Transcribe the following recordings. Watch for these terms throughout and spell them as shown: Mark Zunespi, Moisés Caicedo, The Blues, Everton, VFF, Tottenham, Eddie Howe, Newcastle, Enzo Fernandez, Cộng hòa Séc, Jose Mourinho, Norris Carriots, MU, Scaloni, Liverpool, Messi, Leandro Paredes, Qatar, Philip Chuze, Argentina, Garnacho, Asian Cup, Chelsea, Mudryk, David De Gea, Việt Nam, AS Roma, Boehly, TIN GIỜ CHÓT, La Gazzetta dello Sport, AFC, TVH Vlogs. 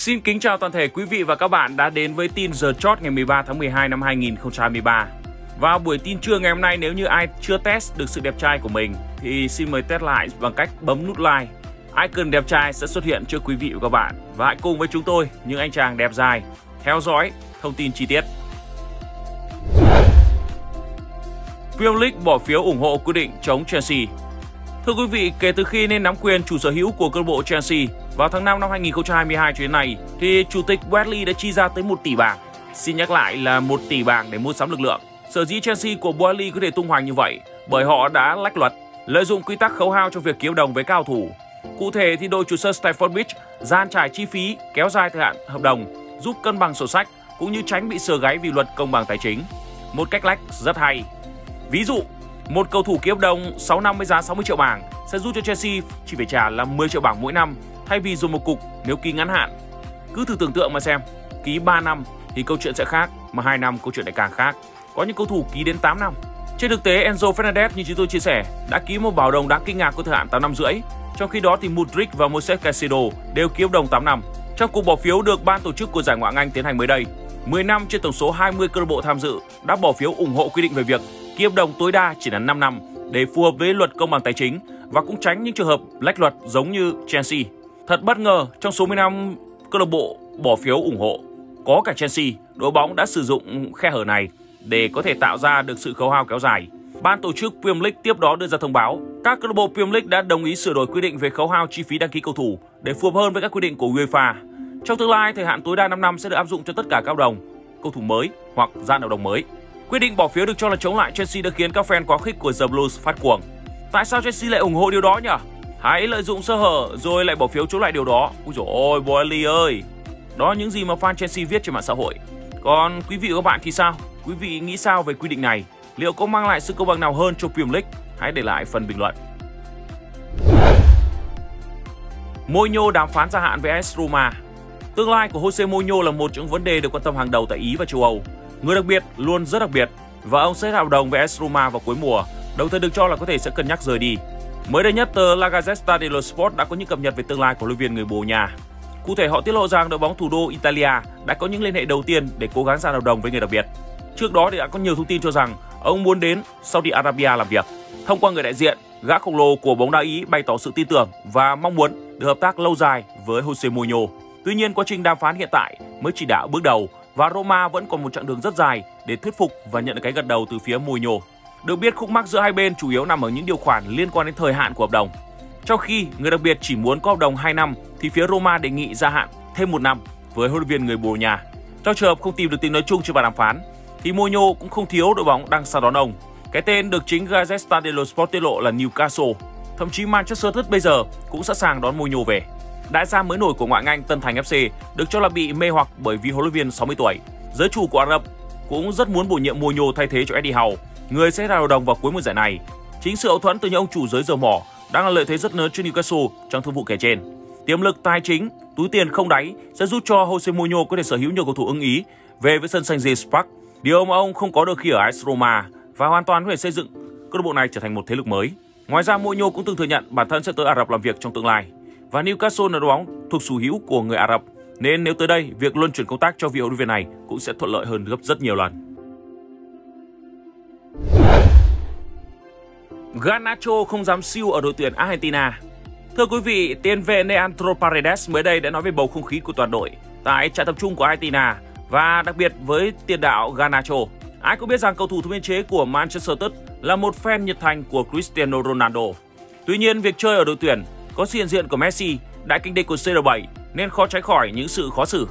Xin kính chào toàn thể quý vị và các bạn đã đến với tin giờ chót ngày 13 tháng 12 năm 2023. Vào buổi tin trưa ngày hôm nay, nếu như ai chưa test được sự đẹp trai của mình thì xin mời test lại bằng cách bấm nút like. Icon đẹp trai sẽ xuất hiện trước quý vị và các bạn. Và hãy cùng với chúng tôi, những anh chàng đẹp trai, theo dõi thông tin chi tiết. Premier League bỏ phiếu ủng hộ quyết định chống Chelsea. Thưa quý vị, kể từ khi lên nắm quyền chủ sở hữu của câu lạc bộ Chelsea vào tháng 5 năm 2022 cho đến nay, thì chủ tịch Boehly đã chi ra tới 1 tỷ bảng. Xin nhắc lại là 1 tỷ bảng để mua sắm lực lượng. Sở dĩ Chelsea của Boehly có thể tung hoành như vậy bởi họ đã lách luật, lợi dụng quy tắc khấu hao trong việc ký hợp đồng với cao thủ. Cụ thể thì đội chủ sân Stamford Bridge dàn trải chi phí, kéo dài thời hạn hợp đồng, giúp cân bằng sổ sách cũng như tránh bị sờ gáy vì luật công bằng tài chính. Một cách lách rất hay. Ví dụ, một cầu thủ ký hợp đồng 6 năm với giá 60 triệu bảng sẽ giúp cho Chelsea chỉ phải trả là 10 triệu bảng mỗi năm thay vì dùng một cục nếu ký ngắn hạn. Cứ thử tưởng tượng mà xem, ký 3 năm thì câu chuyện sẽ khác, mà 2 năm câu chuyện lại càng khác. Có những cầu thủ ký đến 8 năm. Trên thực tế, Enzo Fernandez như chúng tôi chia sẻ đã ký một hợp đồng đáng kinh ngạc có thời hạn 8 năm rưỡi. Trong khi đó thì Mudryk và Moisés Caicedo đều ký hợp đồng 8 năm. Trong cuộc bỏ phiếu được ban tổ chức của giải Ngoại hạng Anh tiến hành mới đây, 10 năm trên tổng số 20 câu lạc bộ tham dự đã bỏ phiếu ủng hộ quy định về việc ký hợp đồng tối đa chỉ là 5 năm để phù hợp với luật công bằng tài chính và cũng tránh những trường hợp lách luật giống như Chelsea. Thật bất ngờ, trong số 15 câu lạc bộ bỏ phiếu ủng hộ, có cả Chelsea, đội bóng đã sử dụng khe hở này để có thể tạo ra được sự khấu hao kéo dài. Ban tổ chức Premier League tiếp đó đưa ra thông báo, các câu lạc bộ Premier League đã đồng ý sửa đổi quy định về khấu hao chi phí đăng ký cầu thủ để phù hợp hơn với các quy định của UEFA. Trong tương lai, thời hạn tối đa 5 năm sẽ được áp dụng cho tất cả các hợp đồng, cầu thủ mới hoặc gian hợp đồng mới. Quyết định bỏ phiếu được cho là chống lại Chelsea đã khiến các fan quá khích của The Blues phát cuồng. Tại sao Chelsea lại ủng hộ điều đó nhỉ? Hãy lợi dụng sơ hở rồi lại bỏ phiếu chống lại điều đó. Úi dồi ôi, Boehly ơi! Đó là những gì mà fan Chelsea viết trên mạng xã hội. Còn quý vị và các bạn thì sao? Quý vị nghĩ sao về quy định này? Liệu có mang lại sự công bằng nào hơn cho Premier League? Hãy để lại phần bình luận. Mourinho đàm phán gia hạn với AS Roma. Tương lai của Jose Mourinho là một trong những vấn đề được quan tâm hàng đầu tại Ý và châu Âu. Người đặc biệt luôn rất đặc biệt và ông sẽ hợp đồng với AS Roma vào cuối mùa, đồng thời được cho là có thể sẽ cân nhắc rời đi. Mới đây nhất, tờ La Gazzetta dello Sport đã có những cập nhật về tương lai của huấn luyện viên người Bồ Nha. Cụ thể, họ tiết lộ rằng đội bóng thủ đô Italia đã có những liên hệ đầu tiên để cố gắng ra hợp đồng với người đặc biệt. Trước đó thì đã có nhiều thông tin cho rằng ông muốn đến Saudi Arabia làm việc. Thông qua người đại diện, gã khổng lồ của bóng đá Ý bày tỏ sự tin tưởng và mong muốn được hợp tác lâu dài với Jose Mourinho. Tuy nhiên, quá trình đàm phán hiện tại mới chỉ đã bước đầu và Roma vẫn còn một chặng đường rất dài để thuyết phục và nhận được cái gật đầu từ phía Mourinho. Được biết, khúc mắc giữa hai bên chủ yếu nằm ở những điều khoản liên quan đến thời hạn của hợp đồng. Trong khi người đặc biệt chỉ muốn có hợp đồng 2 năm thì phía Roma đề nghị gia hạn thêm 1 năm với huấn luyện viên người Bồ Nha. Trong trường hợp không tìm được tiếng nói chung trên bàn đàm phán thì Mourinho cũng không thiếu đội bóng đang săn đón ông. Cái tên được chính Gazzetta dello Sport tiết lộ là Newcastle, thậm chí Manchester United bây giờ cũng sẵn sàng đón Mourinho về. Đại gia mới nổi của ngoại hạng Anh Tân Thành FC được cho là bị mê hoặc bởi vì huấn luyện viên 60 tuổi. Giới chủ của Ả Rập cũng rất muốn bổ nhiệm Mourinho thay thế cho Eddie Howe, người sẽ ra hợp đồng vào cuối mùa giải này. Chính sự hậu thuẫn từ những ông chủ giới dầu mỏ đang là lợi thế rất lớn cho Newcastle trong thương vụ kể trên. Tiềm lực tài chính, túi tiền không đáy sẽ giúp cho Jose Mourinho có thể sở hữu nhiều cầu thủ ưng ý về với sân St. James Park, điều mà ông không có được khi ở AS Roma, và hoàn toàn có thể xây dựng câu lạc bộ này trở thành một thế lực mới. Ngoài ra, Mourinho cũng từng thừa nhận bản thân sẽ tới Ả Rập làm việc trong tương lai. Và Newcastle là đội bóng thuộc sở hữu của người Ả Rập, nên nếu tới đây, việc luân chuyển công tác cho vị huấn luyện viên này cũng sẽ thuận lợi hơn gấp rất nhiều lần. Garnacho không dám siêu ở đội tuyển Argentina. Thưa quý vị, tiền vệ Leandro Paredes mới đây đã nói về bầu không khí của toàn đội tại trại tập trung của Argentina và đặc biệt với tiền đạo Garnacho. Ai cũng biết rằng cầu thủ biên chế của Manchester United là một fan nhiệt thành của Cristiano Ronaldo. Tuy nhiên, việc chơi ở đội tuyển có sự hiện diện của Messi, đại kinh địch của CR7 nên khó tránh khỏi những sự khó xử.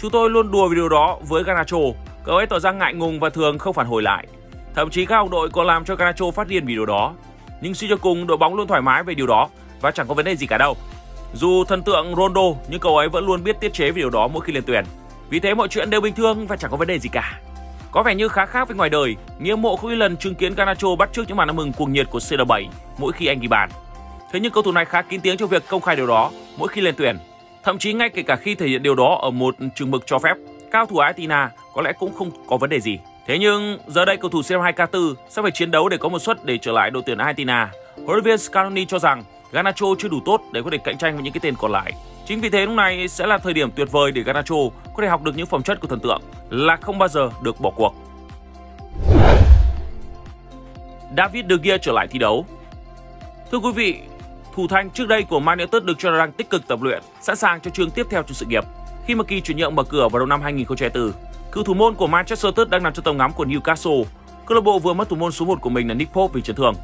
Chúng tôi luôn đùa về điều đó với Garnacho, cậu ấy tỏ ra ngại ngùng và thường không phản hồi lại. Thậm chí các đồng đội còn làm cho Garnacho phát điên vì điều đó. Nhưng suy cho cùng, đội bóng luôn thoải mái về điều đó và chẳng có vấn đề gì cả đâu. Dù thần tượng Ronaldo nhưng cậu ấy vẫn luôn biết tiết chế về điều đó mỗi khi lên tuyển. Vì thế mọi chuyện đều bình thường và chẳng có vấn đề gì cả. Có vẻ như khá khác với ngoài đời, người hâm mộ không ít lần chứng kiến Garnacho bắt chước những màn ăn mừng cuồng nhiệt của CR7 mỗi khi anh ghi bàn. Thế nhưng cầu thủ này khá kín tiếng trong việc công khai điều đó mỗi khi lên tuyển. Thậm chí ngay kể cả khi thể hiện điều đó ở một chừng mực cho phép, cao thủ Argentina có lẽ cũng không có vấn đề gì. Thế nhưng giờ đây cầu thủ C2K4 sẽ phải chiến đấu để có một suất để trở lại đội tuyển Argentina. Huấn luyện viên Scaloni cho rằng Garnacho chưa đủ tốt để có thể cạnh tranh với những cái tên còn lại. Chính vì thế lúc này sẽ là thời điểm tuyệt vời để Garnacho có thể học được những phẩm chất của thần tượng là không bao giờ được bỏ cuộc. David De Gea trở lại thi đấu. Thưa quý vị, thủ thành trước đây của Man United được cho là đang tích cực tập luyện, sẵn sàng cho chương tiếp theo trong sự nghiệp. Khi mà kỳ chuyển nhượng mở cửa vào đầu năm 2004, cựu thủ môn của Manchester United đang nằm trong tầm ngắm của Newcastle. Câu lạc bộ vừa mất thủ môn số 1 của mình là Nick Pope vì chấn thương.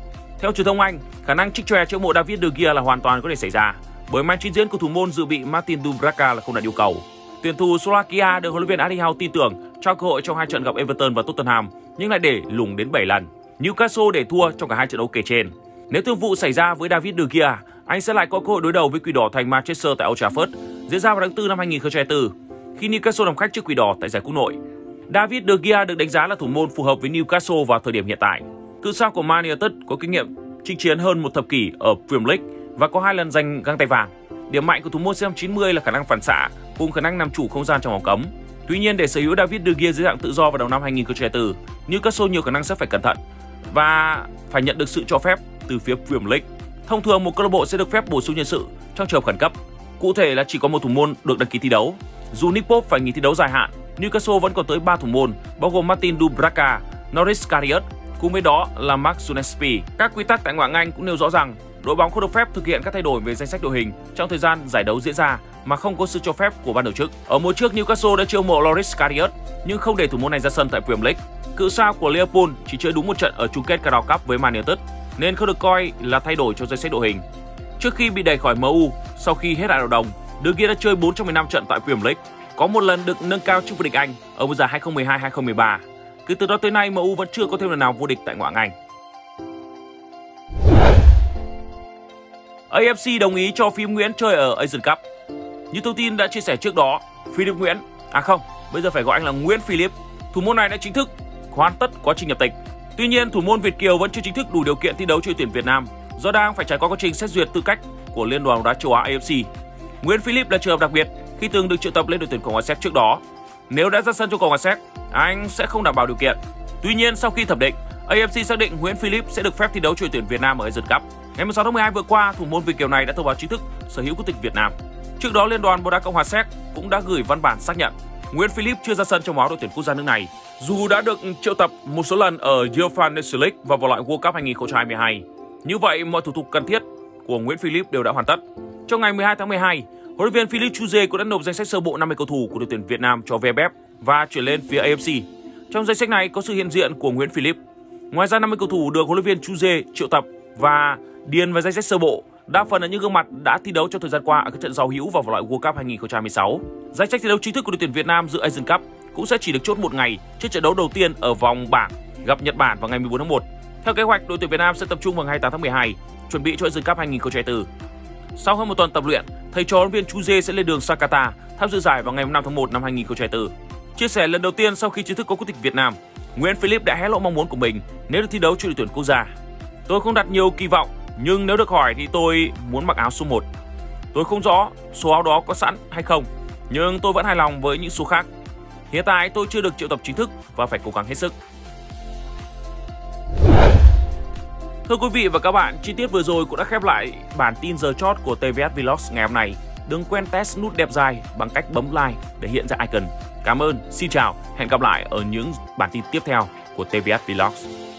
Theo truyền thông Anh, khả năng trích chòe chữa mộ David De Gea là hoàn toàn có thể xảy ra, bởi màn trình diễn của thủ môn dự bị Martin Dubravka là không đạt yêu cầu. Tuyển thủ Slovakia được huấn luyện viên Eddie Howe tin tưởng cho cơ hội trong hai trận gặp Everton và Tottenham, nhưng lại để lủng đến 7 lần. Newcastle để thua trong cả hai trận đấu kể trên. Nếu thương vụ xảy ra với David De Gea, anh sẽ lại có cơ hội đối đầu với Quỷ Đỏ thành Manchester tại Old Trafford diễn ra vào tháng 4 năm 2024 khi Newcastle làm khách trước Quỷ Đỏ tại giải quốc nội. David De Gea được đánh giá là thủ môn phù hợp với Newcastle vào thời điểm hiện tại. Cựu sao của Man United có kinh nghiệm chinh chiến hơn một thập kỷ ở Premier League và có 2 lần giành găng tay vàng. Điểm mạnh của thủ môn C90 là khả năng phản xạ cùng khả năng làm chủ không gian trong vòng cấm. Tuy nhiên, để sở hữu David De Gea dưới dạng tự do vào đầu năm 2024, Newcastle nhiều khả năng sẽ phải cẩn thận và phải nhận được sự cho phép từ phía Premier League. Thông thường, một câu lạc bộ sẽ được phép bổ sung nhân sự trong trường hợp khẩn cấp. Cụ thể là chỉ có một thủ môn được đăng ký thi đấu. Dù Nick Pope phải nghỉ thi đấu dài hạn, Newcastle vẫn còn tới 3 thủ môn, bao gồm Martin Dubravka, Norris Carriots, cùng với đó là Mark Zunespi. Các quy tắc tại ngoại hạng Anh cũng nêu rõ rằng đội bóng không được phép thực hiện các thay đổi về danh sách đội hình trong thời gian giải đấu diễn ra mà không có sự cho phép của ban tổ chức. Ở mùa trước, Newcastle đã chiêu mộ Norris Carriots nhưng không để thủ môn này ra sân tại Premier League. Cựu sao của Liverpool chỉ chơi đúng một trận ở chung kết Carabao Cup với Man United nên không được coi là thay đổi trong danh sách đội hình. Trước khi bị đẩy khỏi MU sau khi hết hạn hợp đồng, De Gea đã chơi 415 trận tại Premier League, có một lần được nâng cao chức vô địch Anh ở mùa giải 2012-2013. Cứ từ đó tới nay, MU vẫn chưa có thêm lần nào vô địch tại ngoại hạng Anh. AFC đồng ý cho Philip Nguyễn chơi ở Asian Cup. Như thông tin đã chia sẻ trước đó, Philip Nguyễn, bây giờ phải gọi anh là Nguyễn Philip, thủ môn này đã chính thức hoàn tất quá trình nhập tịch. Tuy nhiên, thủ môn Việt kiều vẫn chưa chính thức đủ điều kiện thi đấu cho tuyển Việt Nam do đang phải trải qua quá trình xét duyệt tư cách của Liên đoàn bóng đá châu Á AFC. Nguyễn Philip là trường hợp đặc biệt khi từng được triệu tập lên đội tuyển Cộng hòa Séc trước đó. Nếu đã ra sân cho Cộng hòa Séc, anh sẽ không đảm bảo điều kiện. Tuy nhiên, sau khi thẩm định, AFC xác định Nguyễn Philip sẽ được phép thi đấu cho tuyển Việt Nam ở Asian Cup. Ngày 16 tháng 12 vừa qua, thủ môn Việt kiều này đã thông báo chính thức sở hữu quốc tịch Việt Nam. Trước đó, Liên đoàn bóng đá Cộng hòa Séc cũng đã gửi văn bản xác nhận Nguyễn Philip chưa ra sân trong áo đội tuyển quốc gia nước này, dù đã được triệu tập một số lần ở UEFA Nations League và vòng loại World Cup 2022. Như vậy, mọi thủ tục cần thiết của Nguyễn Philip đều đã hoàn tất. Trong ngày 12 tháng 12, huấn luyện viên Philip Chuze cũng đã nộp danh sách sơ bộ 50 cầu thủ của đội tuyển Việt Nam cho VFF và chuyển lên phía AFC. Trong danh sách này có sự hiện diện của Nguyễn Philip. Ngoài ra, 50 cầu thủ được huấn luyện viên Chuze triệu tập và điền vào danh sách sơ bộ đa phần là những gương mặt đã thi đấu trong thời gian qua ở các trận giao hữu và vòng loại World Cup 2016. Danh sách thi đấu chính thức của đội tuyển Việt Nam dự Asian Cup cũng sẽ chỉ được chốt một ngày trước trận đấu đầu tiên ở vòng bảng gặp Nhật Bản vào ngày 14 tháng 1. Theo kế hoạch, đội tuyển Việt Nam sẽ tập trung vào ngày 28 tháng 12 chuẩn bị cho Asian Cup 2024. Sau hơn một tuần tập luyện, thầy trò huấn luyện viên Chuze sẽ lên đường sang Qatar tham dự giải vào ngày 5 tháng 1 năm 2024. Chia sẻ lần đầu tiên sau khi chính thức có quốc tịch Việt Nam, Nguyễn Philip đã hé lộ mong muốn của mình nếu được thi đấu cho đội tuyển quốc gia. Tôi không đặt nhiều kỳ vọng, nhưng nếu được hỏi thì tôi muốn mặc áo số 1. Tôi không rõ số áo đó có sẵn hay không, nhưng tôi vẫn hài lòng với những số khác. Hiện tại tôi chưa được triệu tập chính thức và phải cố gắng hết sức. Thưa quý vị và các bạn, chi tiết vừa rồi cũng đã khép lại bản tin giờ chót của TVH Vlogs ngày hôm nay. Đừng quên test nút đẹp dài bằng cách bấm like để hiện ra icon. Cảm ơn, xin chào, hẹn gặp lại ở những bản tin tiếp theo của TVH Vlogs.